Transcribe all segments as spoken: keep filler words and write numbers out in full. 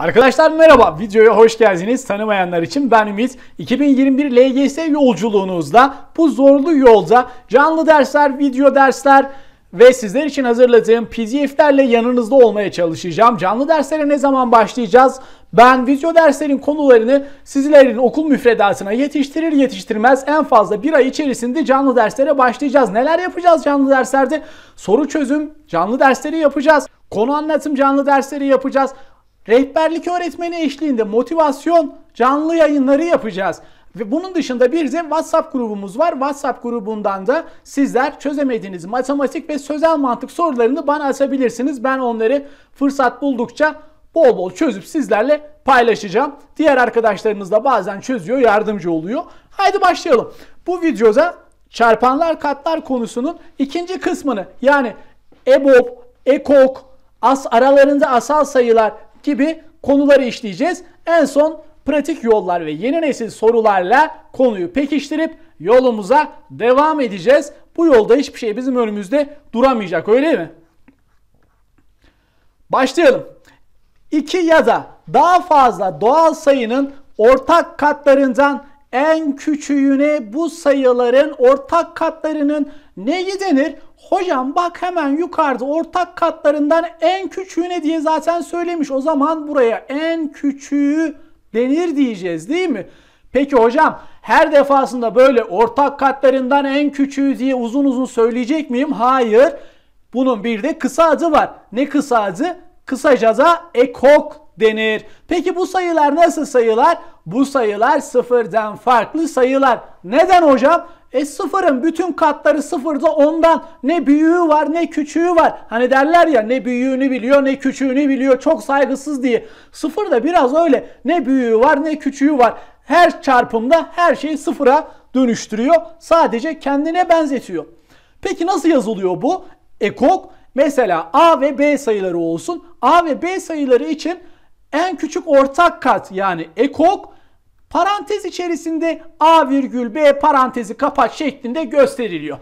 Arkadaşlar merhaba, videoya hoş geldiniz. Tanımayanlar için ben Ümit. iki bin yirmi bir L G S yolculuğunuzda bu zorlu yolda canlı dersler, video dersler ve sizler için hazırladığım P D F'lerle yanınızda olmaya çalışacağım. Canlı derslere ne zaman başlayacağız? Ben video derslerin konularını sizlerin okul müfredatına yetiştirir yetiştirmez en fazla bir ay içerisinde canlı derslere başlayacağız. Neler yapacağız canlı derslerde? Soru çözüm canlı dersleri yapacağız. Konu anlatım canlı dersleri yapacağız. Rehberlik öğretmeni eşliğinde motivasyon canlı yayınları yapacağız. Ve bunun dışında bir de WhatsApp grubumuz var. WhatsApp grubundan da sizler çözemediğiniz matematik ve sözel mantık sorularını bana atabilirsiniz. Ben onları fırsat buldukça bol bol çözüp sizlerle paylaşacağım. Diğer arkadaşlarınız da bazen çözüyor, yardımcı oluyor. Haydi başlayalım. Bu videoda çarpanlar katlar konusunun ikinci kısmını, yani E B O B, E K O K, as aralarında asal sayılar gibi konuları işleyeceğiz. En son pratik yollar ve yeni nesil sorularla konuyu pekiştirip yolumuza devam edeceğiz. Bu yolda hiçbir şey bizim önümüzde duramayacak, öyle mi? Başlayalım. İki ya da daha fazla doğal sayının ortak katlarından en küçüğüne bu sayıların ortak katlarının neyi denir? Hocam bak hemen yukarıda ortak katlarından en küçüğüne diye zaten söylemiş. O zaman buraya en küçüğü denir diyeceğiz, değil mi? Peki hocam her defasında böyle ortak katlarından en küçüğü diye uzun uzun söyleyecek miyim? Hayır. Bunun bir de kısa adı var. Ne kısa adı? Kısaca da E K O K denir. Peki bu sayılar nasıl sayılar? Bu sayılar sıfırdan farklı sayılar. Neden hocam? E sıfırın bütün katları sıfırda, ondan ne büyüğü var ne küçüğü var. Hani derler ya, ne büyüğünü biliyor ne küçüğünü biliyor, çok saygısız diye. Sıfır da biraz öyle, ne büyüğü var ne küçüğü var. Her çarpımda her şeyi sıfıra dönüştürüyor. Sadece kendine benzetiyor. Peki nasıl yazılıyor bu? E K O K mesela A ve B sayıları olsun. A ve B sayıları için en küçük ortak kat yani E K O K, parantez içerisinde A virgül B parantezi kapat şeklinde gösteriliyor.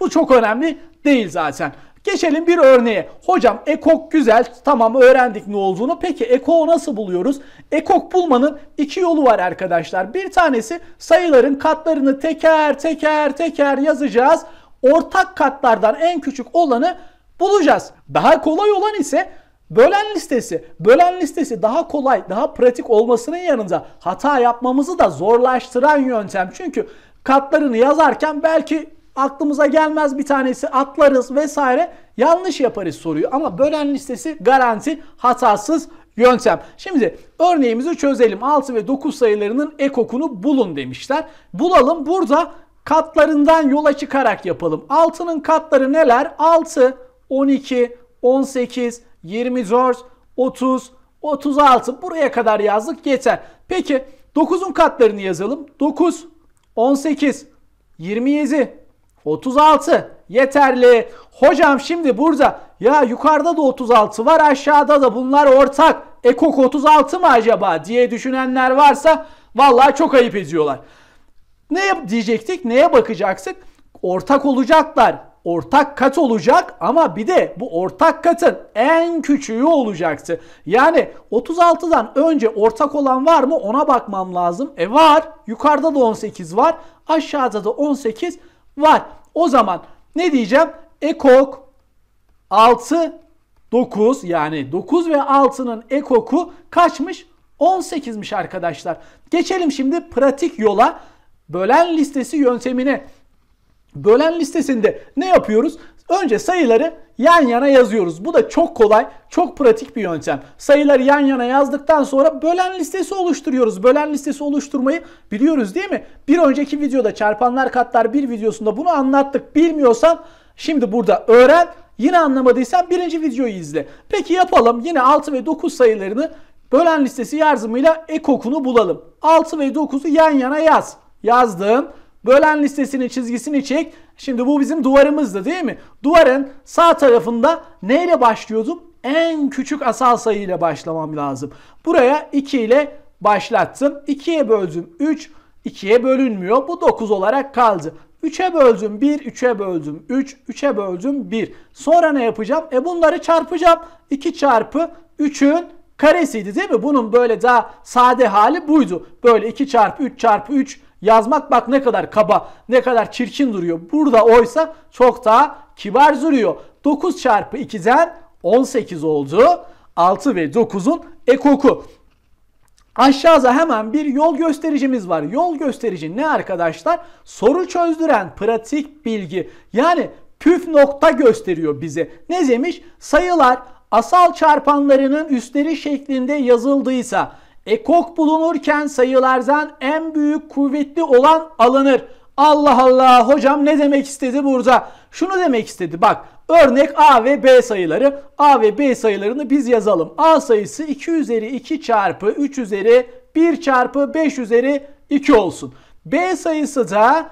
Bu çok önemli değil zaten. Geçelim bir örneğe. Hocam E K O K güzel, tamam, öğrendik ne olduğunu. Peki E K O K'u nasıl buluyoruz? E K O K bulmanın iki yolu var arkadaşlar. Bir tanesi sayıların katlarını teker teker teker yazacağız. Ortak katlardan en küçük olanı bulacağız. Daha kolay olan ise bölen listesi. Bölen listesi daha kolay, daha pratik olmasının yanında hata yapmamızı da zorlaştıran yöntem. Çünkü katlarını yazarken belki aklımıza gelmez, bir tanesi atlarız vesaire, yanlış yaparız soruyu. Ama bölen listesi garanti, hatasız yöntem. Şimdi örneğimizi çözelim. altı ve dokuz sayılarının E K O K'unu bulun demişler. Bulalım, burada katlarından yola çıkarak yapalım. altı'nın katları neler? altı, on iki, on sekiz, yirmi dört, otuz, otuz altı, buraya kadar yazdık, yeter. Peki dokuz'un katlarını yazalım. dokuz, on sekiz, yirmi yedi, otuz altı, yeterli. Hocam şimdi burada ya yukarıda da otuz altı var, aşağıda da, bunlar ortak. E K O K otuz altı mı acaba diye düşünenler varsa vallahi çok ayıp ediyorlar. Ne diyecektik? Neye bakacaktık? Ortak olacaklar. Ortak kat olacak ama bir de bu ortak katın en küçüğü olacaktı. Yani otuz altı'dan önce ortak olan var mı, ona bakmam lazım. E var. Yukarıda da on sekiz var. Aşağıda da on sekiz var. O zaman ne diyeceğim? E K O K altı, dokuz, yani dokuz ve altı'nın E K O K'u kaçmış? on sekiz'miş arkadaşlar. Geçelim şimdi pratik yola, bölen listesi yöntemine. Bölen listesinde ne yapıyoruz? Önce sayıları yan yana yazıyoruz. Bu da çok kolay, çok pratik bir yöntem. Sayıları yan yana yazdıktan sonra bölen listesi oluşturuyoruz. Bölen listesi oluşturmayı biliyoruz, değil mi? Bir önceki videoda çarpanlar katlar bir videosunda bunu anlattık. Bilmiyorsan şimdi burada öğren. Yine anlamadıysan birinci videoyu izle. Peki yapalım. Yine altı ve dokuz sayılarını bölen listesi yardımıyla E K O K'unu bulalım. altı ve dokuz'u yan yana yaz. Yazdım. Bölen listesinin çizgisini çek. Şimdi bu bizim duvarımızdı, değil mi? Duvarın sağ tarafında neyle başlıyordum? En küçük asal sayı ile başlamam lazım. Buraya iki ile başlattım. iki'ye böldüm üç. iki'ye bölünmüyor. Bu dokuz olarak kaldı. üç'e böldüm bir. üç'e böldüm üç. üç'e böldüm bir. Sonra ne yapacağım? E bunları çarpacağım. iki çarpı üç'ün karesiydi değil mi? Bunun böyle daha sade hali buydu. Böyle iki çarpı üç çarpı üç yazmak bak ne kadar kaba, ne kadar çirkin duruyor. Burada oysa çok daha kibar duruyor. dokuz çarpı ikiden on sekiz oldu. altı ve dokuzun ekoku. Aşağıda hemen bir yol göstericimiz var. Yol gösterici ne arkadaşlar? Soru çözdüren pratik bilgi. Yani püf nokta gösteriyor bize. Ne demiş? Sayılar asal çarpanlarının üstleri şeklinde yazıldıysa ekok bulunurken sayılardan en büyük kuvvetli olan alınır. Allah Allah, hocam ne demek istedi burada? Şunu demek istedi bak. Örnek A ve B sayıları. A ve B sayılarını biz yazalım. A sayısı iki üzeri iki çarpı üç üzeri bir çarpı beş üzeri iki olsun. B sayısı da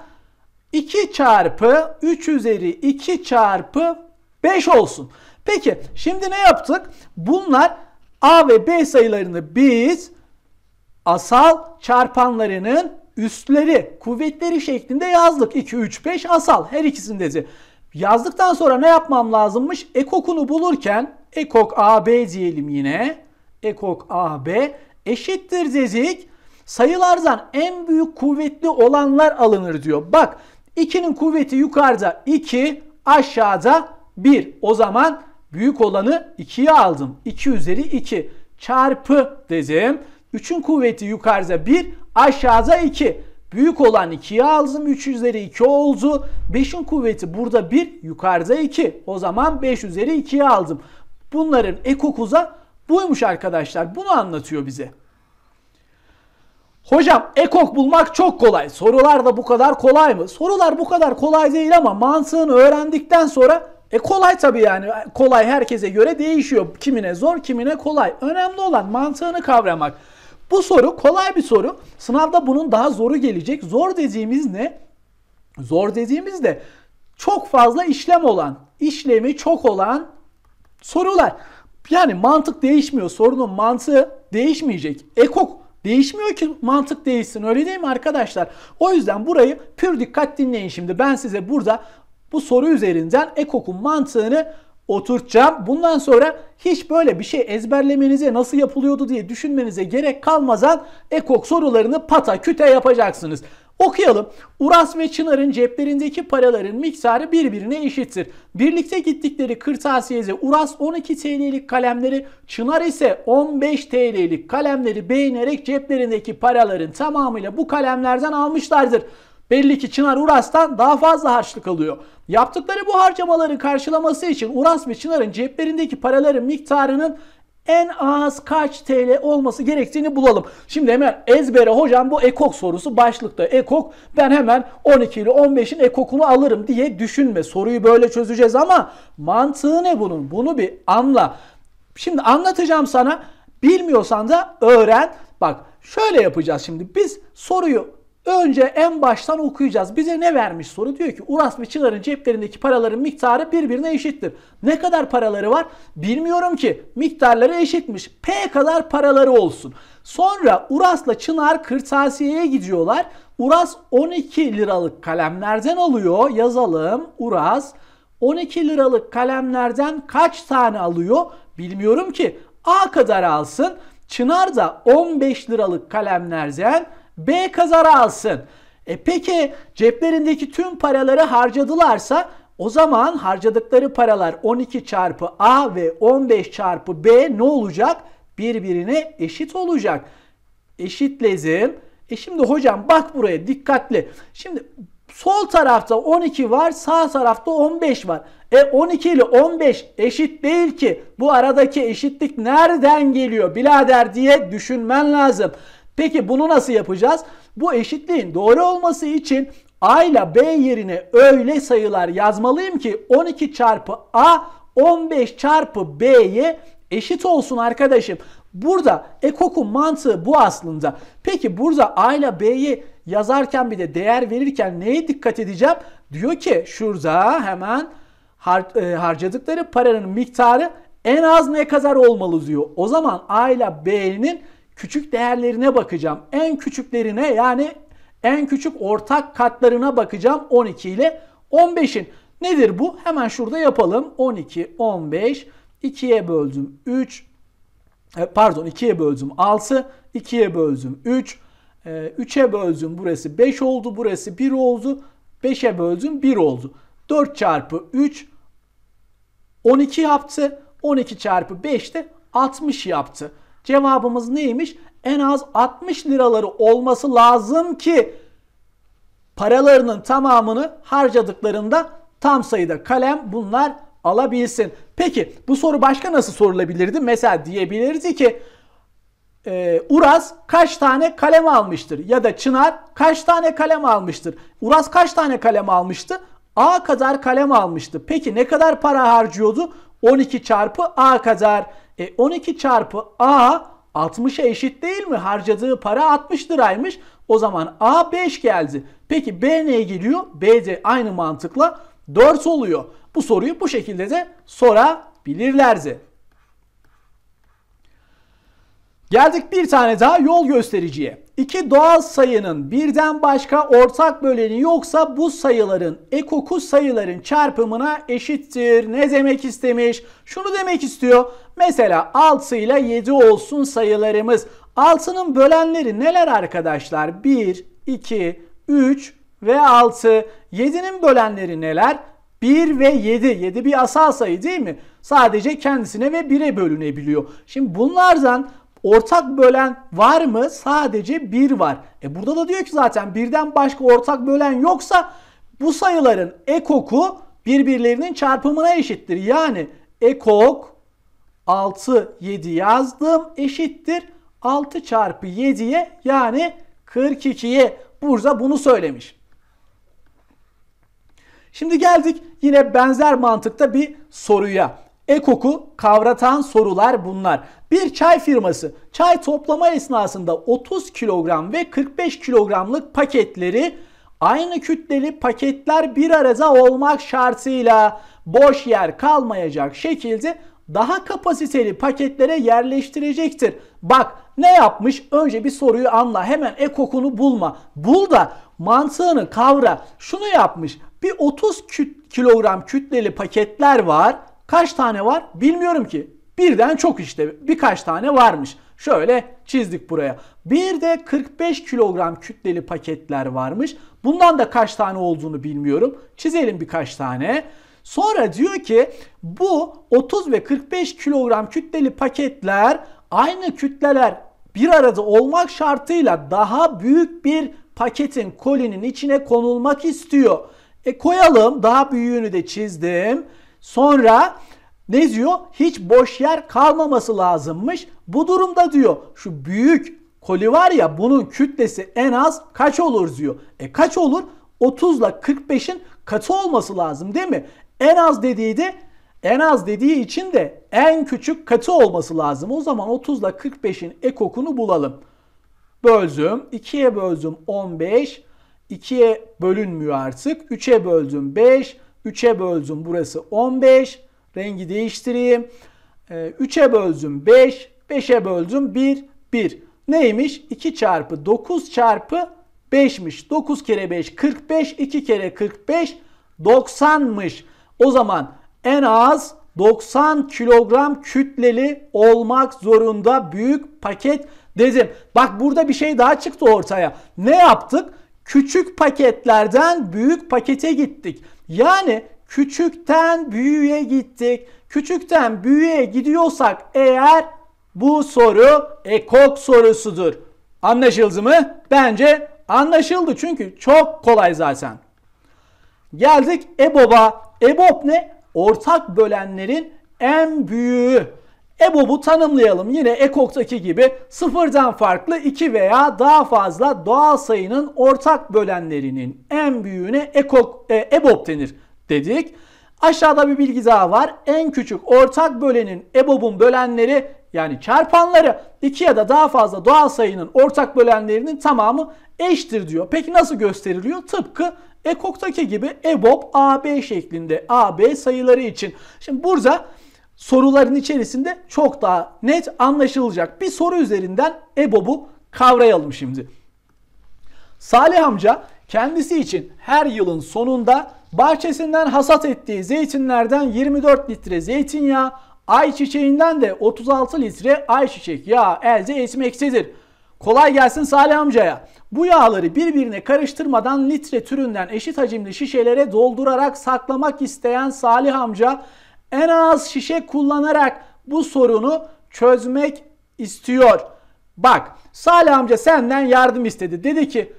iki çarpı üç üzeri iki çarpı beş olsun. Peki şimdi ne yaptık? Bunlar A ve B sayılarını biz asal çarpanlarının üstleri, kuvvetleri şeklinde yazdık. iki, üç, beş asal her ikisindeki. Yazdıktan sonra ne yapmam lazımmış? Ekokunu bulurken ekok A B diyelim yine. Ekok A B eşittir dedik. Sayılardan en büyük kuvvetli olanlar alınır diyor. Bak ikinin kuvveti yukarıda iki, aşağıda bir. O zaman büyük olanı ikiye aldım. iki üzeri iki çarpı dedim. üçün kuvveti yukarıda bir, aşağıda iki. Büyük olan ikiye aldım. üç üzeri iki oldu. beşin kuvveti burada bir, yukarıda iki. O zaman beş üzeri ikiye aldım. Bunların ekokuza buymuş arkadaşlar. Bunu anlatıyor bize. Hocam ekok bulmak çok kolay. Sorular da bu kadar kolay mı? Sorular bu kadar kolay değil ama mantığını öğrendikten sonra e kolay tabii yani. Kolay herkese göre değişiyor. Kimine zor, kimine kolay. Önemli olan mantığını kavramak. Bu soru kolay bir soru. Sınavda bunun daha zoru gelecek. Zor dediğimiz ne? Zor dediğimiz de çok fazla işlem olan, işlemi çok olan sorular. Yani mantık değişmiyor. Sorunun mantığı değişmeyecek. Ekok değişmiyor ki mantık değişsin. Öyle değil mi arkadaşlar? O yüzden burayı pür dikkat dinleyin şimdi. Ben size burada bu soru üzerinden ekokun mantığını oturtacağım. Bundan sonra hiç böyle bir şey ezberlemenize, nasıl yapılıyordu diye düşünmenize gerek kalmadan ekok sorularını pata küte yapacaksınız. Okuyalım. Uras ve Çınar'ın ceplerindeki paraların miktarı birbirine eşittir. Birlikte gittikleri kırtasiyede Uras on iki TL'lik kalemleri, Çınar ise on beş TL'lik kalemleri beğenerek ceplerindeki paraların tamamıyla bu kalemlerden almışlardır. Belli ki Çınar Uras'tan daha fazla harçlık alıyor. Yaptıkları bu harcamaların karşılaması için Uras ve Çınar'ın ceplerindeki paraların miktarının en az kaç T L olması gerektiğini bulalım. Şimdi hemen ezbere hocam bu ekok sorusu başlıkta ekok. Ben hemen on iki ile on beşin ekokunu alırım diye düşünme. Soruyu böyle çözeceğiz ama mantığı ne bunun? Bunu bir anla. Şimdi anlatacağım sana. Bilmiyorsan da öğren. Bak şöyle yapacağız şimdi. Biz soruyu önce en baştan okuyacağız. Bize ne vermiş soru? Diyor ki Uras ve Çınar'ın ceplerindeki paraların miktarı birbirine eşittir. Ne kadar paraları var? Bilmiyorum ki. Miktarları eşitmiş. P kadar paraları olsun. Sonra Uras'la Çınar kırtasiyeye gidiyorlar. Uras on iki liralık kalemlerden alıyor. Yazalım. Uras on iki liralık kalemlerden kaç tane alıyor? Bilmiyorum ki. A kadar alsın. Çınar da on beş liralık kalemlerden B kazara alsın. E peki ceplerindeki tüm paraları harcadılarsa o zaman harcadıkları paralar on iki çarpı A ve on beş çarpı B ne olacak? Birbirine eşit olacak. Eşitledim. E şimdi hocam bak buraya dikkatli. Şimdi sol tarafta on iki var, sağ tarafta on beş var. E on iki ile on beş eşit değil ki. Bu aradaki eşitlik nereden geliyor birader diye düşünmen lazım. Peki bunu nasıl yapacağız? Bu eşitliğin doğru olması için A ile B yerine öyle sayılar yazmalıyım ki on iki çarpı A on beş çarpı B'ye eşit olsun arkadaşım. Burada ekokun mantığı bu aslında. Peki burada A ile B'yi yazarken bir de değer verirken neye dikkat edeceğim? Diyor ki şurada hemen har- harcadıkları paranın miktarı en az ne kadar olmalı diyor. O zaman A ile B'nin küçük değerlerine bakacağım. En küçüklerine yani en küçük ortak katlarına bakacağım. on iki ile on beşin. Nedir bu? Hemen şurada yapalım. on iki, on beş, ikiye böldüm. üç, Pardon, ikiye böldüm altı, ikiye böldüm üç, üçe böldüm burası beş oldu, burası bir oldu, beşe böldüm bir oldu. dört çarpı üç on iki yaptı, on iki çarpı beş de altmış yaptı. Cevabımız neymiş? En az altmış liraları olması lazım ki paralarının tamamını harcadıklarında tam sayıda kalem bunlar alabilsin. Peki bu soru başka nasıl sorulabilirdi? Mesela diyebilirdi ki e, Uras kaç tane kalem almıştır? Ya da Çınar kaç tane kalem almıştır? Uras kaç tane kalem almıştı? A kadar kalem almıştı. Peki ne kadar para harcıyordu? on iki çarpı A kadar. E, on iki çarpı A altmışa eşit değil mi? Harcadığı para altmış liraymış. O zaman A beş geldi. Peki B neye geliyor? B de aynı mantıkla dört oluyor. Bu soruyu bu şekilde de sorabilirlerdi. Geldik bir tane daha yol göstericiye. İki doğal sayının birden başka ortak böleni yoksa bu sayıların ekoku sayıların çarpımına eşittir. Ne demek istemiş? Şunu demek istiyor. Mesela altı ile yedi olsun sayılarımız. altı'nın bölenleri neler arkadaşlar? bir, iki, üç ve altı. yedi'nin bölenleri neler? bir ve yedi. yedi bir asal sayı değil mi? Sadece kendisine ve bir'e bölünebiliyor. Şimdi bunlardan ortak bölen var mı? Sadece bir var. E burada da diyor ki zaten birden başka ortak bölen yoksa bu sayıların ekoku birbirlerinin çarpımına eşittir. Yani ekok altı, yedi yazdım eşittir altı çarpı yedi'ye yani kırk iki'ye. Burada bunu söylemiş. Şimdi geldik yine benzer mantıkta bir soruya. Ekoku kavratan sorular bunlar. Bir çay firması çay toplama esnasında otuz kilogram ve kırk beş kilogramlık paketleri aynı kütleli paketler bir arada olmak şartıyla boş yer kalmayacak şekilde daha kapasiteli paketlere yerleştirecektir. Bak ne yapmış? Önce bir soruyu anla. Hemen ekokunu bulma. Bul da mantığını kavra. Şunu yapmış. Bir otuz kilogram kütleli paketler var. Kaç tane var? Bilmiyorum ki. Birden çok işte. Birkaç tane varmış. Şöyle çizdik buraya. Bir de kırk beş kilogram kütleli paketler varmış. Bundan da kaç tane olduğunu bilmiyorum. Çizelim birkaç tane. Sonra diyor ki bu otuz ve kırk beş kilogram kütleli paketler aynı kütleler bir arada olmak şartıyla daha büyük bir paketin kolinin içine konulmak istiyor. E koyalım. Daha büyüğünü de çizdim. Sonra ne diyor? Hiç boş yer kalmaması lazımmış. Bu durumda diyor şu büyük koli var ya bunun kütlesi en az kaç olur diyor. E kaç olur? otuz ile kırk beş'in katı olması lazım değil mi? En az dediği de en az dediği için de en küçük katı olması lazım. O zaman otuz ile kırk beş'in ekokunu bulalım. Böldüm. ikiye böldüm on beş. ikiye bölünmüyor artık. üçe böldüm beş. üçe böldüm burası on beş. Rengi değiştireyim. üçe böldüm beş. beşe böldüm bir. bir. Neymiş? iki çarpı dokuz çarpı beş'miş. dokuz kere beş kırk beş. iki kere kırk beş doksan'mış. O zaman en az doksan kilogram kütleli olmak zorunda büyük paket dedim. Bak burada bir şey daha çıktı ortaya. Ne yaptık? Küçük paketlerden büyük pakete gittik. Yani küçükten büyüğe gittik. Küçükten büyüğe gidiyorsak eğer bu soru ekok sorusudur. Anlaşıldı mı? Bence anlaşıldı çünkü çok kolay zaten. Geldik E B O B'a. E B O B ne? Ortak bölenlerin en büyüğü. E B O B'u tanımlayalım yine ekok'taki gibi sıfırdan farklı iki veya daha fazla doğal sayının ortak bölenlerinin en büyüğüne ekok, e, E B O B denir dedik. Aşağıda bir bilgi daha var. En küçük ortak bölenin E B O B'un bölenleri yani çarpanları iki ya da daha fazla doğal sayının ortak bölenlerinin tamamı eşittir diyor. Peki nasıl gösteriliyor? Tıpkı ekok'taki gibi E B O B A B şeklinde A B sayıları için. Şimdi burada soruların içerisinde çok daha net anlaşılacak bir soru üzerinden E B O B'u kavrayalım şimdi. Salih amca kendisi için her yılın sonunda bahçesinden hasat ettiği zeytinlerden yirmi dört litre zeytinyağı, Ayçiçeğinden de otuz altı litre ayçiçek yağı elde etmektedir. Kolay gelsin Salih amcaya. Bu yağları birbirine karıştırmadan litre türünden eşit hacimli şişelere doldurarak saklamak isteyen Salih amca en az şişe kullanarak bu sorunu çözmek istiyor. Bak, Salih amca senden yardım istedi. Dedi ki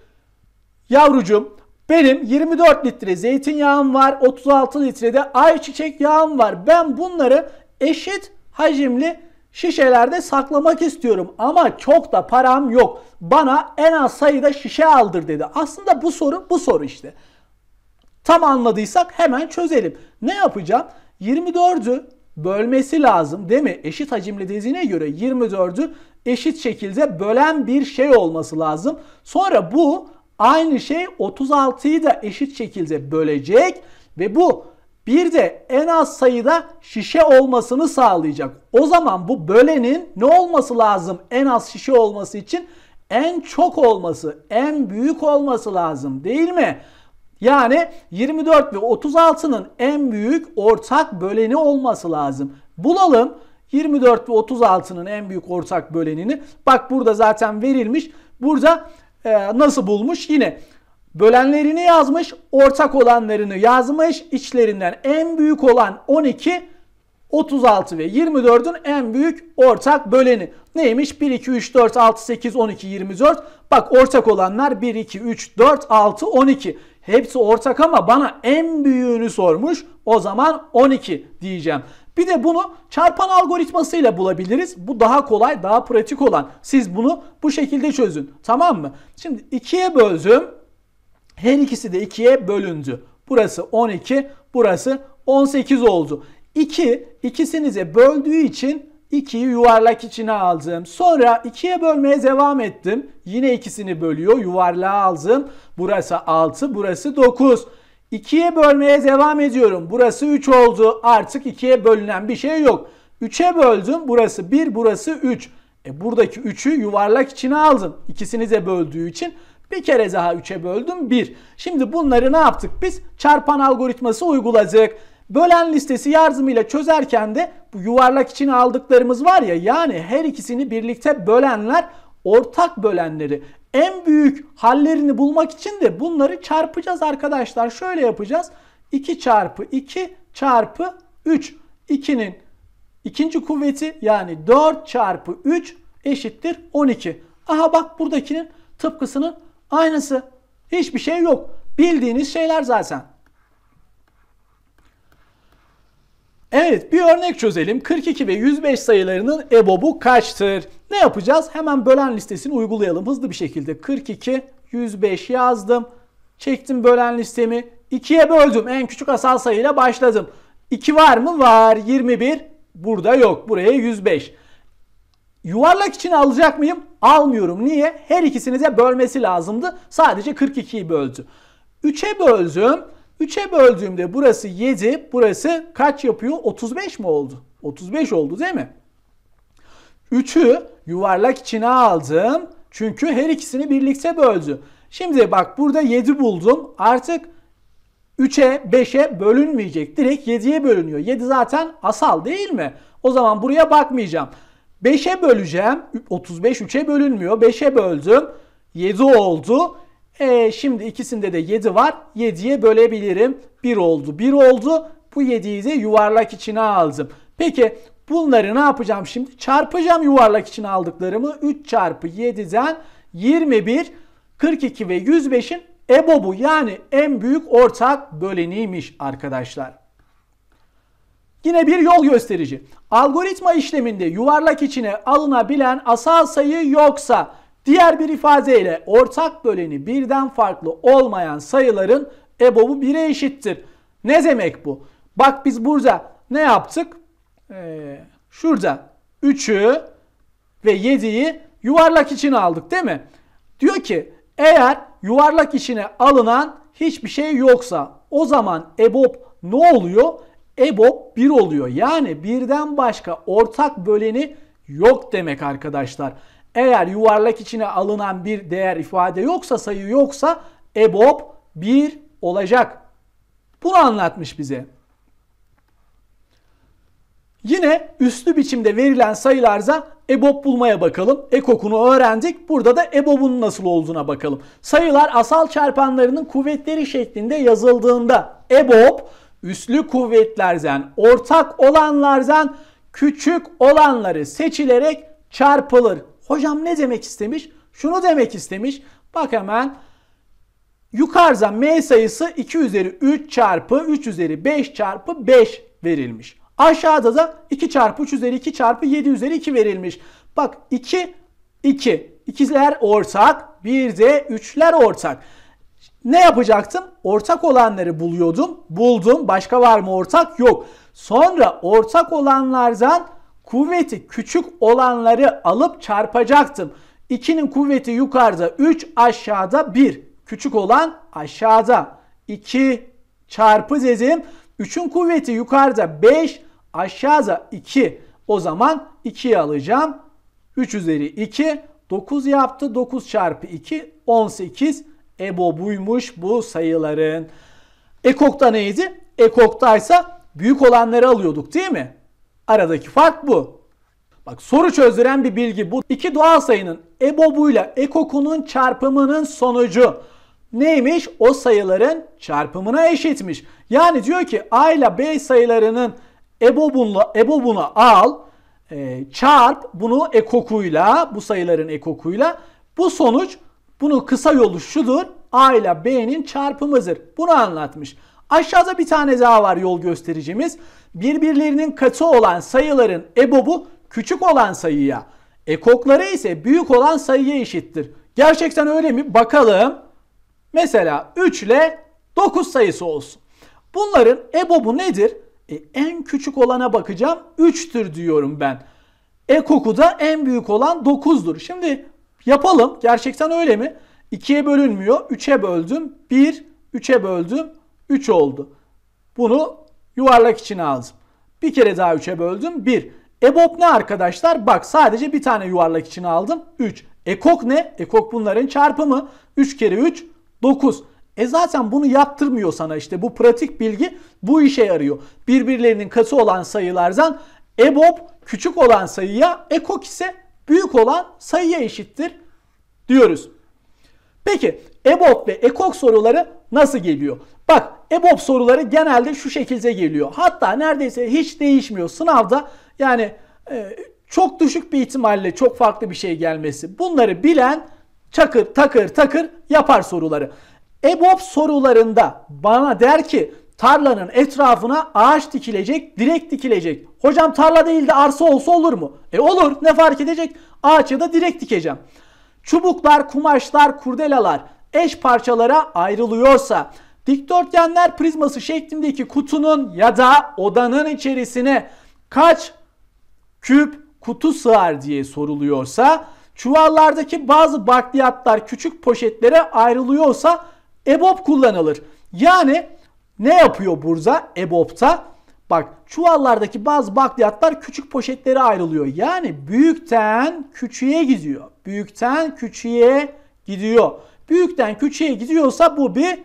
yavrucuğum, benim yirmi dört litre zeytinyağım var, otuz altı litre de ayçiçek yağım var. Ben bunları eşit hacimli şişelerde saklamak istiyorum ama çok da param yok. Bana en az sayıda şişe aldır dedi. Aslında bu soru bu soru işte. Tam anladıysak hemen çözelim. Ne yapacağım? yirmi dördü bölmesi lazım değil mi? Eşit hacimli dediğine göre yirmi dördü eşit şekilde bölen bir şey olması lazım. Sonra bu aynı şey otuz altıyı da eşit şekilde bölecek ve bu bir de en az sayıda şişe olmasını sağlayacak. O zaman bu bölenin ne olması lazım? En az şişe olması için en çok olması, en büyük olması lazım değil mi? Yani yirmi dört ve otuz altının en büyük ortak böleni olması lazım. Bulalım yirmi dört ve otuz altının en büyük ortak bölenini. Bak, burada zaten verilmiş. Burada e, nasıl bulmuş? Yine bölenlerini yazmış, ortak olanlarını yazmış. İçlerinden en büyük olan on iki, otuz altı ve yirmi dördün en büyük ortak böleni. Neymiş? bir, iki, üç, dört, altı, sekiz, on iki, yirmi dört. Bak, ortak olanlar bir, iki, üç, dört, altı, on iki. Hepsi ortak ama bana en büyüğünü sormuş. O zaman on iki diyeceğim. Bir de bunu çarpan algoritmasıyla bulabiliriz. Bu daha kolay, daha pratik olan. Siz bunu bu şekilde çözün. Tamam mı? Şimdi ikiye böldüm. Her ikisi de ikiye bölündü. Burası on iki, burası on sekiz oldu. iki, ikisinize böldüğü için ikiyi yuvarlak içine aldım. Sonra ikiye bölmeye devam ettim. Yine ikisini bölüyor, yuvarlağa aldım. Burası altı, burası dokuz. ikiye bölmeye devam ediyorum. Burası üç oldu. Artık ikiye bölünen bir şey yok. üçe böldüm. Burası bir, burası üç. E buradaki üçü yuvarlak içine aldım. İkisinize böldüğü için. Bir kere daha üçe böldüm, bir. Şimdi bunları ne yaptık biz? Çarpan algoritması uyguladık. Bölen listesi yardımıyla çözerken de bu yuvarlak içine aldıklarımız var ya, yani her ikisini birlikte bölenler ortak bölenleri. En büyük hallerini bulmak için de bunları çarpacağız arkadaşlar. Şöyle yapacağız. iki çarpı iki çarpı üç. ikinin ikinci kuvveti yani dört çarpı üç eşittir on iki. Aha bak, buradakinin tıpkısının aynısı. Hiçbir şey yok. Bildiğiniz şeyler zaten. Evet, bir örnek çözelim. kırk iki ve yüz beş sayılarının E B O B'u kaçtır? Ne yapacağız? Hemen bölen listesini uygulayalım hızlı bir şekilde. kırk iki, yüz beş yazdım. Çektim bölen listemi. ikiye böldüm. En küçük asal sayıyla başladım. iki var mı? Var. yirmi bir. Burada yok. Buraya yüz beş. Yuvarlak içine alacak mıyım? Almıyorum. Niye? Her ikisinize bölmesi lazımdı. Sadece kırk ikiyi böldü. üçe böldüm. üçe böldüğümde burası yedi. Burası kaç yapıyor? otuz beş mi oldu? otuz beş oldu değil mi? üçü yuvarlak içine aldım. Çünkü her ikisini birlikte böldü. Şimdi bak, burada yedi buldum. Artık üçe beşe bölünmeyecek. Direkt yediye bölünüyor. yedi zaten asal değil mi? O zaman buraya bakmayacağım. beşe böleceğim. otuz beş üçe bölünmüyor. beşe böldüm. yedi oldu. E, şimdi ikisinde de yedi var. yediye bölebilirim. bir oldu. bir oldu. Bu yediyi de yuvarlak içine aldım. Peki bunları ne yapacağım şimdi? Çarpacağım yuvarlak içine aldıklarımı. üç çarpı yediden yirmi bir. kırk iki ve yüz beşin E B O B'u yani en büyük ortak böleniymiş arkadaşlar. Yine bir yol gösterici. Algoritma işleminde yuvarlak içine alınabilen asal sayı yoksa, diğer bir ifadeyle ortak böleni birden farklı olmayan sayıların E B O B'u bire eşittir. Ne demek bu? Bak, biz burada ne yaptık? Ee, şurada üçü ve yediyi yuvarlak içine aldık değil mi? Diyor ki eğer yuvarlak içine alınan hiçbir şey yoksa, o zaman E B O B ne oluyor? E B O B bir oluyor. Yani birden başka ortak böleni yok demek arkadaşlar. Eğer yuvarlak içine alınan bir değer ifade yoksa, sayı yoksa E B O B bir olacak. Bunu anlatmış bize. Yine üslü biçimde verilen sayılarsa E B O B bulmaya bakalım. E K O K'unu öğrendik. Burada da E B O B'un nasıl olduğuna bakalım. Sayılar asal çarpanlarının kuvvetleri şeklinde yazıldığında E B O B üslü kuvvetlerden ortak olanlardan küçük olanları seçilerek çarpılır. Hocam ne demek istemiş? Şunu demek istemiş. Bak hemen. Yukarıda M sayısı iki üzeri üç çarpı üç üzeri beş çarpı beş verilmiş. Aşağıda da iki çarpı üç üzeri iki çarpı yedi üzeri iki verilmiş. Bak iki, iki. ikizler ortak, bir de üçler ortak. Ne yapacaktım? Ortak olanları buluyordum. Buldum. Başka var mı ortak? Yok. Sonra ortak olanlardan kuvveti küçük olanları alıp çarpacaktım. ikinin kuvveti yukarıda üç, aşağıda bir. Küçük olan aşağıda. iki çarpı dedim. üçün kuvveti yukarıda beş, aşağıda iki. O zaman ikiyi alacağım. üç üzeri iki. dokuz yaptı. dokuz çarpı iki. on sekiz. E B O B'uymuş bu sayıların. E K O K'ta neydi? E K O K'taysa büyük olanları alıyorduk değil mi? Aradaki fark bu. Bak soru çözdüren bir bilgi bu. İki doğal sayının E B O B'uyla E K O K'unun çarpımının sonucu neymiş? O sayıların çarpımına eşitmiş. Yani diyor ki A ile B sayılarının E B O B'unu al, e, çarp bunu E K O K'uyla, bu sayıların E K O K'uyla. Bu sonuç, bunun kısa yolu şudur. A ile B'nin çarpımıdır. Bunu anlatmış. Aşağıda bir tane daha var yol göstericimiz. Birbirlerinin katı olan sayıların E B O B'u küçük olan sayıya, E K O K'ları ise büyük olan sayıya eşittir. Gerçekten öyle mi? Bakalım. Mesela üç ile dokuz sayısı olsun. Bunların E B O B'u nedir? E, en küçük olana bakacağım. üçtür diyorum ben. E K O K'u da en büyük olan dokuzdur. Şimdi yapalım. Gerçekten öyle mi? ikiye bölünmüyor. üçe böldüm. bir, üçe böldüm. üç oldu. Bunu yuvarlak içine aldım. Bir kere daha üçe böldüm. bir. E B O B ne arkadaşlar? Bak sadece bir tane yuvarlak içine aldım. üç. E K O K ne? E K O K bunların çarpımı. üç kere üç. dokuz. E zaten bunu yaptırmıyor sana, işte bu pratik bilgi bu işe yarıyor. Birbirlerinin katı olan sayılardan E B O B küçük olan sayıya, E K O K ise büyük olan sayıya eşittir diyoruz. Peki E B O B ve E K O K soruları nasıl geliyor? Bak E B O B soruları genelde şu şekilde geliyor. Hatta neredeyse hiç değişmiyor sınavda, yani e, çok düşük bir ihtimalle çok farklı bir şey gelmesi. Bunları bilen çakır takır takır yapar soruları. E B O B sorularında bana der ki tarlanın etrafına ağaç dikilecek, direk dikilecek. Hocam tarla değil de arsa olsa olur mu? E olur, ne fark edecek? Ağaç ya da direk dikeceğim. Çubuklar, kumaşlar, kurdelalar eş parçalara ayrılıyorsa dikdörtgenler prizması şeklindeki kutunun ya da odanın içerisine kaç küp kutu sığar diye soruluyorsa, çuvallardaki bazı bakliyatlar küçük poşetlere ayrılıyorsa E B O B kullanılır. Yani ne yapıyor burada E B O B'ta? Bak çuvallardaki bazı bakliyatlar küçük poşetlere ayrılıyor. Yani büyükten küçüğe gidiyor. Büyükten küçüğe gidiyor. Büyükten küçüğe gidiyorsa bu bir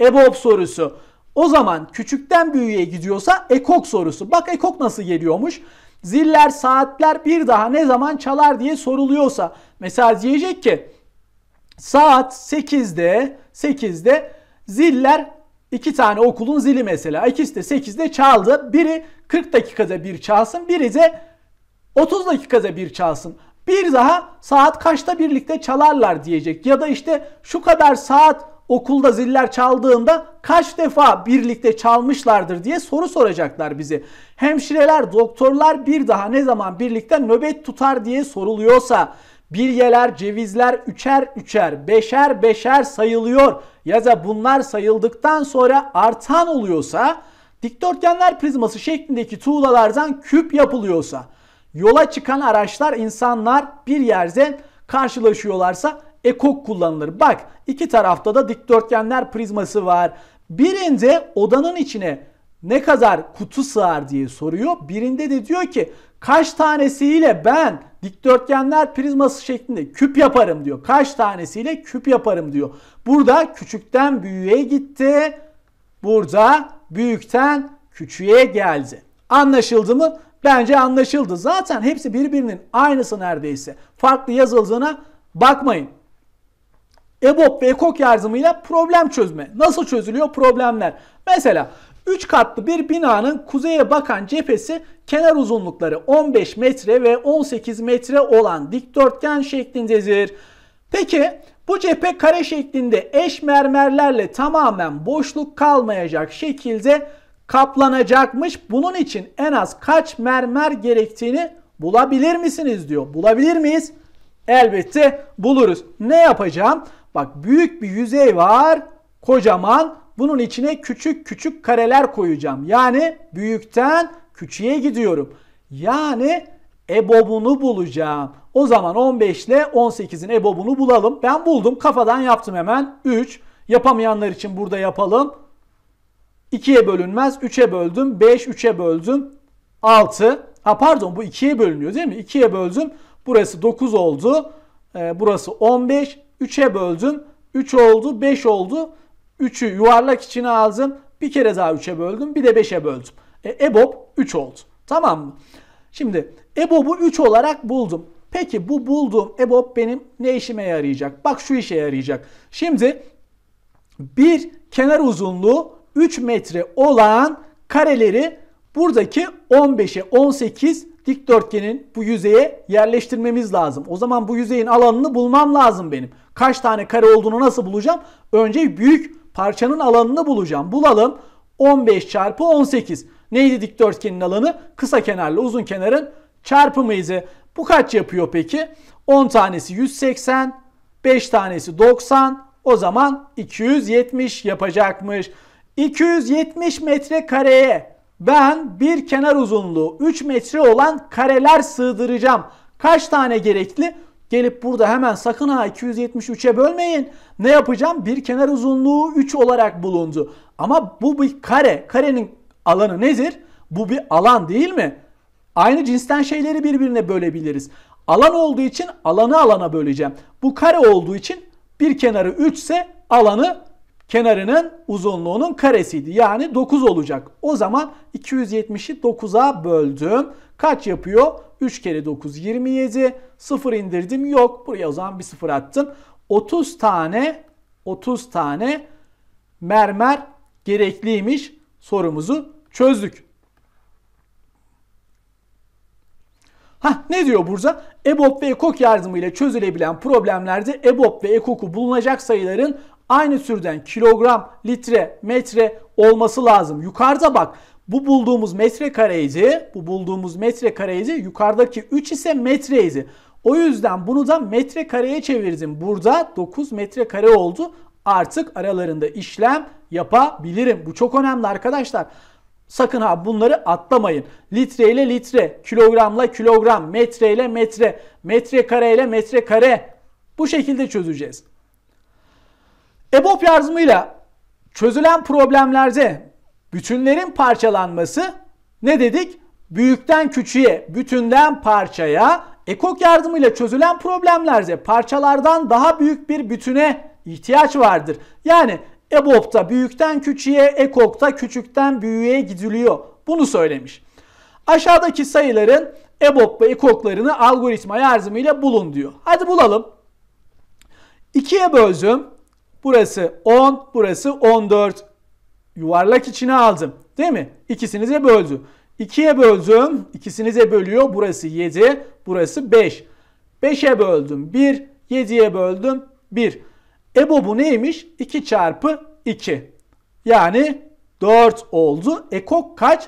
E B O B sorusu. O zaman küçükten büyüğe gidiyorsa E K O K sorusu. Bak E K O K nasıl geliyormuş? Ziller, saatler bir daha ne zaman çalar diye soruluyorsa. Mesela diyecek ki saat sekizde sekizde ziller, iki tane okulun zili mesela. İkisi de sekizde çaldı. Biri kırk dakikada bir çalsın. Biri de otuz dakikada bir çalsın. Bir daha saat kaçta birlikte çalarlar diyecek. Ya da işte şu kadar saat okulda ziller çaldığında kaç defa birlikte çalmışlardır diye soru soracaklar bize. Hemşireler, doktorlar bir daha ne zaman birlikte nöbet tutar diye soruluyorsa, bilyeler, cevizler üçer üçer, beşer beşer sayılıyor ya da bunlar sayıldıktan sonra artan oluyorsa, dikdörtgenler prizması şeklindeki tuğlalardan küp yapılıyorsa, yola çıkan araçlar, insanlar bir yerden karşılaşıyorlarsa E K O K kullanılır. Bak iki tarafta da dikdörtgenler prizması var. Birinde odanın içine ne kadar kutu sığar diye soruyor. Birinde de diyor ki kaç tanesiyle ben dikdörtgenler prizması şeklinde küp yaparım diyor. Kaç tanesiyle küp yaparım diyor. Burada küçükten büyüğe gitti. Burada büyükten küçüğe geldi. Anlaşıldı mı? Bence anlaşıldı. Zaten hepsi birbirinin aynısı neredeyse. Farklı yazıldığına bakmayın. E B O B ve E K O K yardımıyla problem çözme. Nasıl çözülüyor problemler? Mesela üç katlı bir binanın kuzeye bakan cephesi kenar uzunlukları on beş metre ve on sekiz metre olan dikdörtgen şeklindedir. Peki bu cephe kare şeklinde eş mermerlerle tamamen boşluk kalmayacak şekilde kaplanacakmış. Bunun için en az kaç mermer gerektiğini bulabilir misiniz diyor. Bulabilir miyiz? Elbette buluruz. Ne yapacağım? Bak, büyük bir yüzey var. Kocaman. Bunun içine küçük küçük kareler koyacağım. Yani büyükten küçüğe gidiyorum. Yani E B O B'unu bulacağım. O zaman on beş ile on sekizin E B O B'unu bulalım. Ben buldum. Kafadan yaptım hemen. üç. Yapamayanlar için burada yapalım. ikiye bölünmez. üçe böldüm. beş, üçe böldüm. altı. Ha pardon, bu ikiye bölünüyor değil mi? ikiye böldüm. Burası dokuz oldu. Ee, burası on beş. üçe böldüm. üç oldu. beş oldu. üçü yuvarlak içine aldım. Bir kere daha üçe böldüm. Bir de beşe böldüm. E, E B O B üç oldu. Tamam mı? Şimdi E B O B'u üç olarak buldum. Peki bu bulduğum E B O B benim ne işime yarayacak? Bak, şu işe yarayacak. Şimdi bir kenar uzunluğu üç metre olan kareleri buradaki on beşe on sekiz dikdörtgenin bu yüzeye yerleştirmemiz lazım. O zaman bu yüzeyin alanını bulmam lazım benim. Kaç tane kare olduğunu nasıl bulacağım? Önce büyük parçanın alanını bulacağım. Bulalım. on beş çarpı on sekiz. Neydi dikdörtgenin alanı? Kısa kenarla uzun kenarın çarpımıydı. Bu kaç yapıyor peki? on tanesi yüz seksen, beş tanesi doksan, o zaman iki yüz yetmiş yapacakmış. iki yüz yetmiş metrekareye ben bir kenar uzunluğu üç metre olan kareler sığdıracağım. Kaç tane gerekli? Gelip burada hemen sakın ha iki yüz yetmiş üçe bölmeyin. Ne yapacağım? Bir kenar uzunluğu üç olarak bulundu. Ama bu bir kare. Karenin alanı nedir? Bu bir alan değil mi? Aynı cinsten şeyleri birbirine bölebiliriz. Alan olduğu için alanı alana böleceğim. Bu kare olduğu için bir kenarı üç ise alanı kenarının uzunluğunun karesiydi. Yani dokuz olacak. O zaman iki yüz yetmişi dokuza böldüm. Kaç yapıyor? üç kere dokuz yirmi yedi. sıfır indirdim. Yok. Buraya o zaman bir sıfır attım. otuz tane otuz tane mermer gerekliymiş. Sorumuzu çözdük. Ha, ne diyor burada? E B O B ve E K O K yardımıyla çözülebilen problemlerde E B O B ve E K O K'u bulunacak sayıların aynı türden kilogram, litre, metre olması lazım. Yukarıda bak, bu bulduğumuz metrekareydi. Bu bulduğumuz metrekareydi. Yukarıdaki üç ise metreydi. O yüzden bunu da metrekareye çevirdim. Burada dokuz metrekare oldu. Artık aralarında işlem yapabilirim. Bu çok önemli arkadaşlar. Sakın ha bunları atlamayın. Litre ile litre, kilogramla kilogram, metre ile metre, metrekare ile metrekare. Bu şekilde çözeceğiz. E B O B yardımıyla çözülen problemlerde bütünlerin parçalanması ne dedik? Büyükten küçüğe, bütünden parçaya. E K O K yardımıyla çözülen problemlerde parçalardan daha büyük bir bütüne ihtiyaç vardır. Yani E B O B'da büyükten küçüğe, E K O K'da küçükten büyüğe gidiliyor. Bunu söylemiş. Aşağıdaki sayıların E B O B ve E K O K'larını algoritma yardımıyla bulun diyor. Hadi bulalım. ikiye böldüm. Burası on, burası on dört. Yuvarlak içine aldım. Değil mi? İkisini de böldüm. ikiye böldüm. İkisini de bölüyor. Burası yedi, burası beş. beşe böldüm bir, yediye böldüm bir. E B O B'u neymiş? iki çarpı iki. Yani dört oldu. E K O K kaç?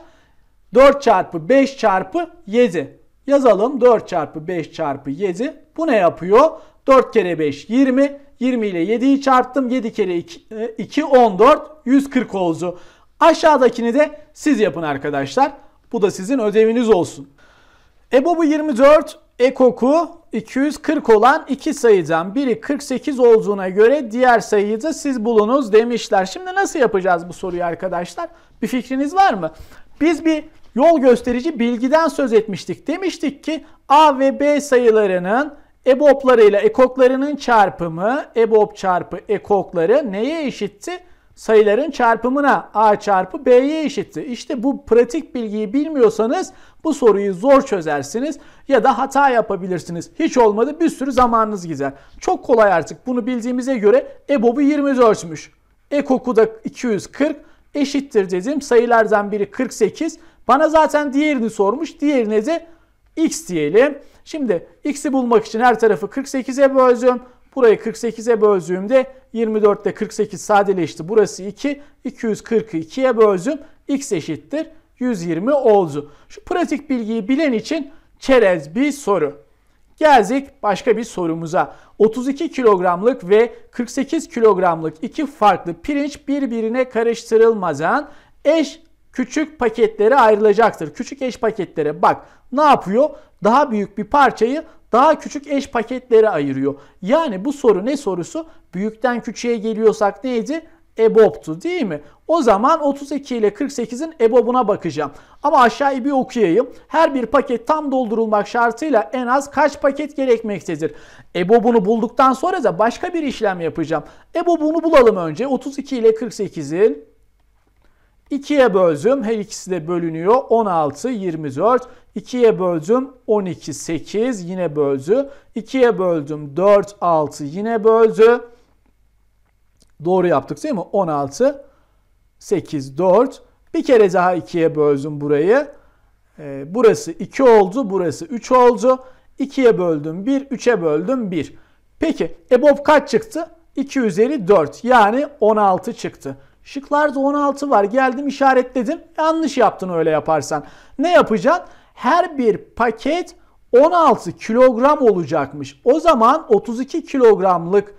dört çarpı beş çarpı yedi. Yazalım. dört çarpı beş çarpı yedi. Bu ne yapıyor? dört kere beş yirmi. yirmi ile yediyi çarptım. yedi kere iki on dört. yüz kırk oldu. Aşağıdakini de siz yapın arkadaşlar. Bu da sizin ödeviniz olsun. E B O B'u yirmi dört, E K O K'u iki yüz kırk olan iki sayıdan biri kırk sekiz olduğuna göre diğer sayıyı da siz bulunuz demişler. Şimdi nasıl yapacağız bu soruyu arkadaşlar? Bir fikriniz var mı? Biz bir yol gösterici bilgiden söz etmiştik. Demiştik ki A ve B sayılarının E B O B'larıyla E K O K'larının çarpımı, E B O B çarpı E K O K'ları neye eşitti? sayıların çarpımına A çarpı B'ye eşitti. İşte bu pratik bilgiyi bilmiyorsanız bu soruyu zor çözersiniz ya da hata yapabilirsiniz. Hiç olmadı bir sürü zamanınız gider. Çok kolay artık, bunu bildiğimize göre E B O B'u yirmi dörtmüş. E K O K'u da iki yüz kırk eşittir dedim. Sayılardan biri kırk sekiz. Bana zaten diğerini sormuş. Diğerine de X diyelim. Şimdi X'i bulmak için her tarafı kırk sekize böldüm. Burayı kırk sekize böldüğümde yirmi dörtte kırk sekiz sadeleşti. Burası iki. iki yüz kırkı ikiye böldüm. X eşittir yüz yirmi oldu. Şu pratik bilgiyi bilen için çerez bir soru. Geldik başka bir sorumuza. otuz iki kilogramlık ve kırk sekiz kilogramlık iki farklı pirinç birbirine karıştırılmadan eş küçük paketlere ayrılacaktır. Küçük eş paketlere bak ne yapıyor? Daha büyük bir parçayı daha küçük eş paketlere ayırıyor. Yani bu soru ne sorusu? Büyükten küçüğe geliyorsak neydi? E B O B'tu değil mi? O zaman otuz iki ile kırk sekizin E B O B'una bakacağım. Ama aşağıyı bir okuyayım. Her bir paket tam doldurulmak şartıyla en az kaç paket gerekmektedir? E B O B'unu bulduktan sonra da başka bir işlem yapacağım. E B O B'unu bulalım önce. otuz iki ile kırk sekizin ikiye böldüm. Her ikisi de bölünüyor. on altı, yirmi dört. ikiye böldüm. on iki, sekiz. Yine böldü. ikiye böldüm. dört, altı. Yine böldü. Doğru yaptık değil mi? on altı, sekiz, dört. Bir kere daha ikiye böldüm burayı. Ee, burası iki oldu. Burası üç oldu. ikiye böldüm bir. üçe böldüm bir. Peki E B O B kaç çıktı? iki üzeri dört. Yani on altı çıktı. Şıklarda on altı var. Geldim işaretledim. Yanlış yaptın öyle yaparsan. Ne yapacaksın? Her bir paket on altı kilogram olacakmış. O zaman otuz iki kilogramlık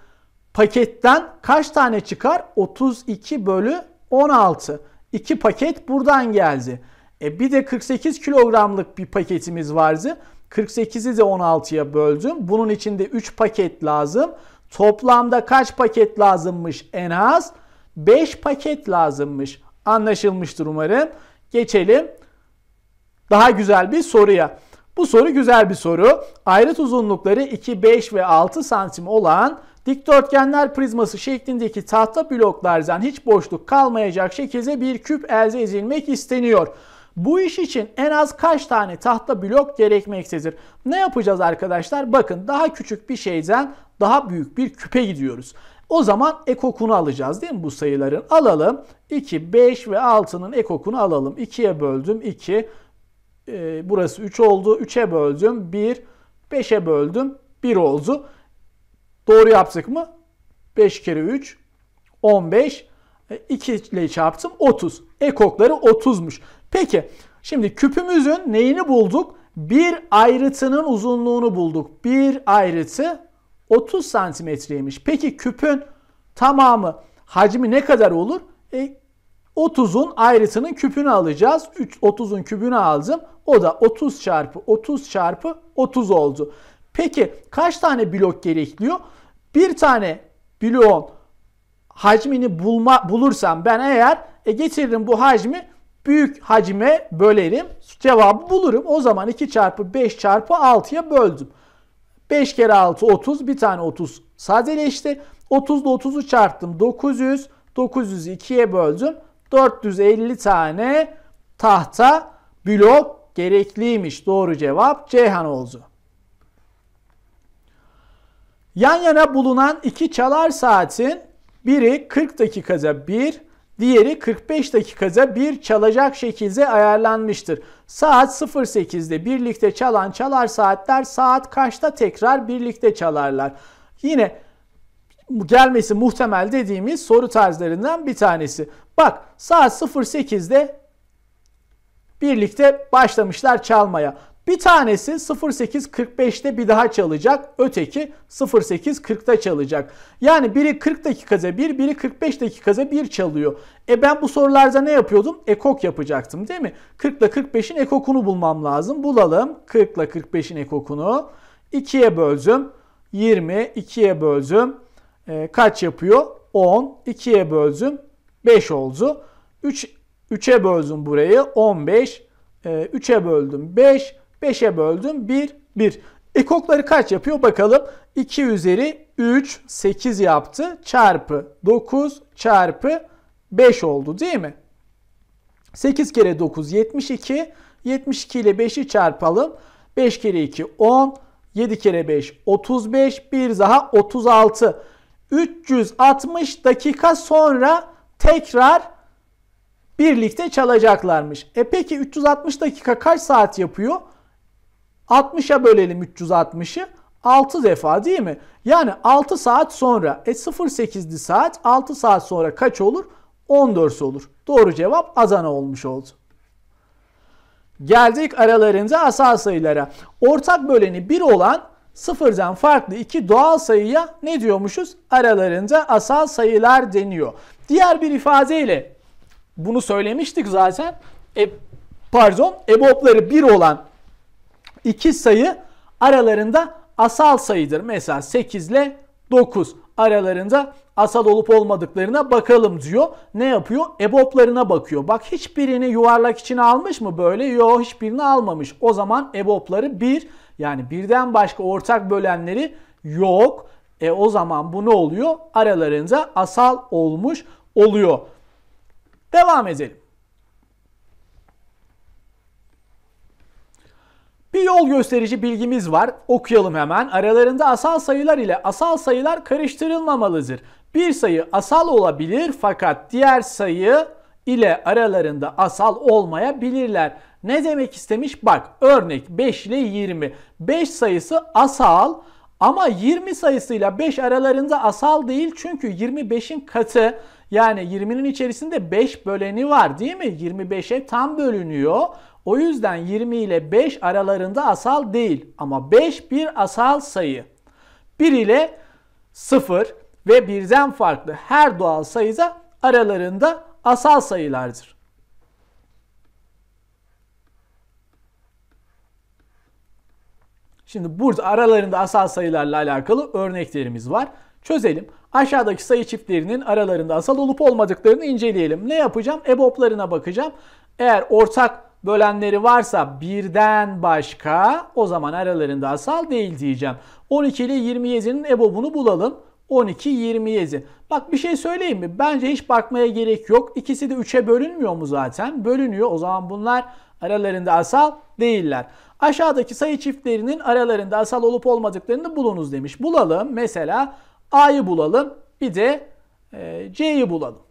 paketten kaç tane çıkar? otuz iki bölü on altı. iki paket buradan geldi. E bir de kırk sekiz kilogramlık bir paketimiz vardı. kırk sekizi de on altıya böldüm. Bunun için de üç paket lazım. Toplamda kaç paket lazımmış en az? beş paket lazımmış. Anlaşılmıştır umarım. Geçelim daha güzel bir soruya. Bu soru güzel bir soru. Ayrıt uzunlukları iki, beş ve altı santim olan dikdörtgenler prizması şeklindeki tahta bloklardan hiç boşluk kalmayacak şekilde bir küp elde edilmek isteniyor. Bu iş için en az kaç tane tahta blok gerekmektedir? Ne yapacağız arkadaşlar? Bakın daha küçük bir şeyden daha büyük bir küpe gidiyoruz. O zaman E K O K'unu alacağız değil mi bu sayıların? Alalım. iki, beş ve altının E K O K'unu alalım. ikiye böldüm. iki. E, burası üç oldu. üçe böldüm. bir. beşe böldüm. bir oldu. Doğru yaptık mı? beş kere üç. on beş. E, iki ile çarptım. otuz. E K O K'ları otuzmuş. Peki. Şimdi küpümüzün neyini bulduk? Bir ayrıtının uzunluğunu bulduk. Bir ayrıtı otuz santimetreymiş. Peki küpün tamamı hacmi ne kadar olur? E, otuzun ayrıtının küpünü alacağız. otuzun küpünü aldım. O da otuz çarpı otuz çarpı otuz oldu. Peki kaç tane blok gerekliyor? Bir tane bloğun hacmini bulma, bulursam ben eğer e, getiririm bu hacmi büyük hacme bölerim. Cevabı bulurum. O zaman iki çarpı beş çarpı altıya böldüm. beş kere altı otuz. Bir tane otuz sadeleşti. otuz ile otuzu çarptım. dokuz yüz. dokuz yüzü ikiye böldüm. dört yüz elli tane tahta blok gerekliymiş. Doğru cevap Ceyhan oldu. Yan yana bulunan iki çalar saatin biri kırk dakikada bir, diğeri kırk beş dakikada bir çalacak şekilde ayarlanmıştır. Saat sıfır sekizde birlikte çalan çalar saatler saat kaçta tekrar birlikte çalarlar? Yine gelmesi muhtemel dediğimiz soru tarzlarından bir tanesi. Bak saat sıfır sekizde birlikte başlamışlar çalmaya. Bir tanesi sıfır sekiz kırk beşte bir daha çalacak. Öteki sıfır sekiz kırkta çalacak. Yani biri kırk dakikada bir, biri kırk beş dakikada bir çalıyor. E ben bu sorularda ne yapıyordum? E K O K yapacaktım değil mi? kırk ile kırk beşin E K O K'unu bulmam lazım. Bulalım. kırk ile kırk beşin E K O K'unu. ikiye böldüm. yirmi. ikiye böldüm. E, kaç yapıyor? on. ikiye böldüm. beş oldu. üç, üçe böldüm burayı. on beş. E, üçe böldüm. beş. beşe böldüm. bir, bir. E K O K'ları kaç yapıyor? Bakalım. iki üzeri üç, sekiz yaptı. Çarpı dokuz, çarpı beş oldu değil mi? sekiz kere dokuz yetmiş iki. yetmiş iki ile beşi çarpalım. beş kere iki on. yedi kere beş otuz beş. bir daha otuz altı. üç yüz altmış dakika sonra tekrar birlikte çalacaklarmış. E peki üç yüz altmış dakika kaç saat yapıyor? altmışa bölelim üç yüz altmışı. altı defa değil mi? Yani altı saat sonra. E sıfır sekizli saat altı saat sonra kaç olur? on dört olur. Doğru cevap Adana olmuş oldu. Geldik aralarında asal sayılara. Ortak böleni bir olan sıfırdan farklı iki doğal sayıya ne diyormuşuz? Aralarında asal sayılar deniyor. Diğer bir ifadeyle bunu söylemiştik zaten. E, pardon, ebobları bir olan iki sayı aralarında asal sayıdır. Mesela sekiz ile dokuz aralarında asal olup olmadıklarına bakalım diyor. Ne yapıyor? Eboblarına bakıyor. Bak hiçbirini yuvarlak içine almış mı böyle? Yok, hiçbirini almamış. O zaman ebobları bir, yani birden başka ortak bölenleri yok. E o zaman bu ne oluyor? Aralarında asal olmuş oluyor. Devam edelim. Bir yol gösterici bilgimiz var. Okuyalım hemen. Aralarında asal sayılar ile asal sayılar karıştırılmamalıdır. Bir sayı asal olabilir fakat diğer sayı ile aralarında asal olmayabilirler. Ne demek istemiş? Bak örnek beş ile yirmi. beş sayısı asal ama yirmi sayısıyla beş aralarında asal değil. Çünkü yirmi beşin katı, yani yirminin içerisinde beş böleni var değil mi? yirmi beşe tam bölünüyor. O yüzden yirmi ile beş aralarında asal değil. Ama beş bir asal sayı. bir ile sıfır ve birden farklı her doğal sayı da aralarında asal sayılardır. Şimdi burada aralarında asal sayılarla alakalı örneklerimiz var. Çözelim. Aşağıdaki sayı çiftlerinin aralarında asal olup olmadıklarını inceleyelim. Ne yapacağım? Eboblarına bakacağım. Eğer ortak bölenleri varsa birden başka, o zaman aralarında asal değil diyeceğim. on iki ile yirmi yedi'nin ebobunu bulalım. on iki, yirmi yedi. Bak bir şey söyleyeyim mi? Bence hiç bakmaya gerek yok. İkisi de üçe bölünmüyor mu zaten? Bölünüyor. O zaman bunlar aralarında asal değiller. Aşağıdaki sayı çiftlerinin aralarında asal olup olmadıklarını bulunuz demiş. Bulalım. Mesela A'yı bulalım. Bir de C'yi bulalım.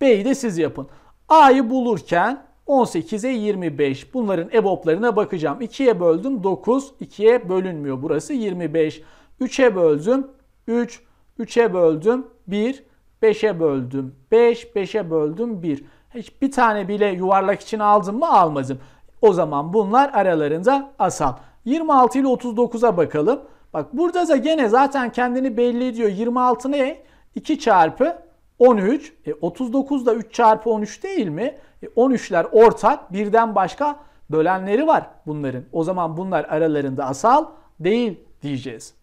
B'yi de siz yapın. A'yı bulurken on sekize yirmi beş. Bunların eboblarına bakacağım. ikiye böldüm dokuz. ikiye bölünmüyor. Burası yirmi beş. üçe böldüm üç. üçe böldüm bir. beşe böldüm beş. beşe böldüm bir. Hiç bir tane bile yuvarlak içine aldım mı? Almadım. O zaman bunlar aralarında asal. yirmi altı ile otuz dokuza bakalım. Bak burada da gene zaten kendini belli ediyor. yirmi altı ne? iki çarpı on üç. E otuz dokuz da üç çarpı on üç değil mi? E on üçler ortak, birden başka bölenleri var bunların. O zaman bunlar aralarında asal değil diyeceğiz.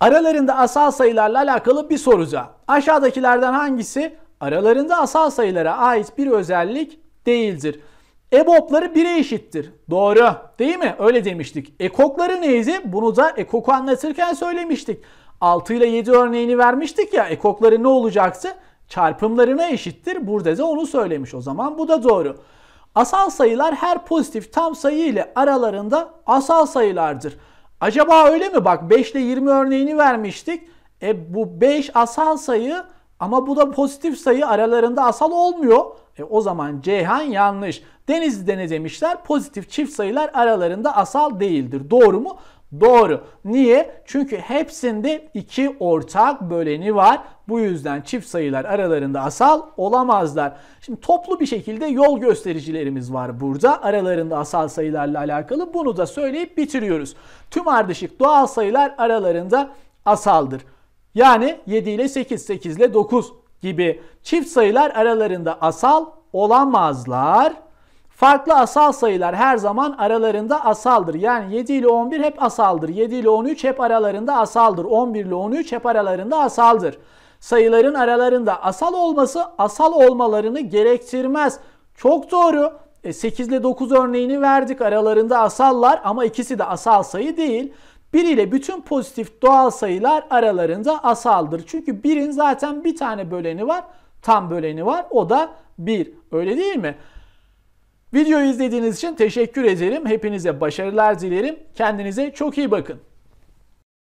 Aralarında asal sayılarla alakalı bir soruca. Aşağıdakilerden hangisi aralarında asal sayılara ait bir özellik değildir? Ebobları bire eşittir. Doğru değil mi? Öyle demiştik. Ekokları neydi? Bunu da ekoku anlatırken söylemiştik. altı ile yedi örneğini vermiştik ya, ekokları ne olacaktı? Çarpımlarına eşittir. Burada da onu söylemiş. O zaman bu da doğru. Asal sayılar her pozitif tam sayı ile aralarında asal sayılardır. Acaba öyle mi? Bak beş ile yirmi örneğini vermiştik. E bu beş asal sayı ama bu da pozitif sayı, aralarında asal olmuyor. E o zaman Ceyhan yanlış. Denizli'de ne demişler? Pozitif çift sayılar aralarında asal değildir. Doğru mu? Doğru. Niye? Çünkü hepsinde iki ortak böleni var. Bu yüzden çift sayılar aralarında asal olamazlar. Şimdi toplu bir şekilde yol göstericilerimiz var burada. Aralarında asal sayılarla alakalı bunu da söyleyip bitiriyoruz. Tüm ardışık doğal sayılar aralarında asaldır. Yani yedi ile sekiz, sekiz ile dokuz gibi çift sayılar aralarında asal olamazlar. Farklı asal sayılar her zaman aralarında asaldır. Yani yedi ile on bir hep asaldır. yedi ile on üç hep aralarında asaldır. on bir ile on üç hep aralarında asaldır. Sayıların aralarında asal olması asal olmalarını gerektirmez. Çok doğru. E sekiz ile dokuz örneğini verdik. Aralarında asallar ama ikisi de asal sayı değil. bir ile bütün pozitif doğal sayılar aralarında asaldır. Çünkü birin zaten bir tane böleni var. Tam böleni var. O da bir. Öyle değil mi? Videoyu izlediğiniz için teşekkür ederim. Hepinize başarılar dilerim. Kendinize çok iyi bakın.